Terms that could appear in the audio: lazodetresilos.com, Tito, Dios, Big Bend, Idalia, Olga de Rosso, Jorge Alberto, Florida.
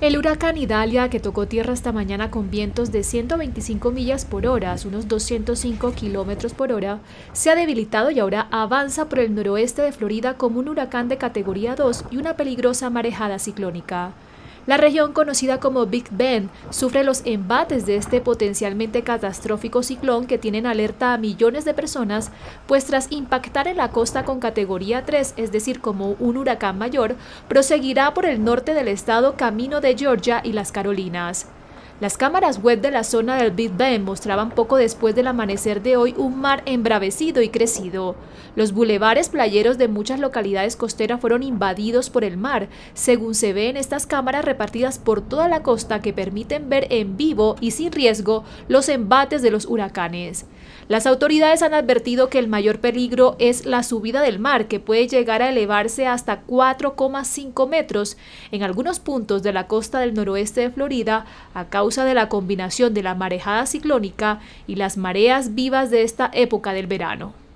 El huracán Idalia, que tocó tierra esta mañana con vientos de 125 millas por hora, unos 205 kilómetros por hora, se ha debilitado y ahora avanza por el noroeste de Florida como un huracán de categoría 2 y una peligrosa marejada ciclónica. La región conocida como Big Bend sufre los embates de este potencialmente catastrófico ciclón que tienen alerta a millones de personas, pues tras impactar en la costa con categoría 3, es decir, como un huracán mayor, proseguirá por el norte del estado camino de Georgia y las Carolinas. Las cámaras web de la zona del Big Bend mostraban poco después del amanecer de hoy un mar embravecido y crecido. Los bulevares playeros de muchas localidades costeras fueron invadidos por el mar, según se ve en estas cámaras repartidas por toda la costa que permiten ver en vivo y sin riesgo los embates de los huracanes. Las autoridades han advertido que el mayor peligro es la subida del mar, que puede llegar a elevarse hasta 4,5 metros en algunos puntos de la costa del noroeste de Florida a causa de la combinación de la marejada ciclónica y las mareas vivas de esta época del verano.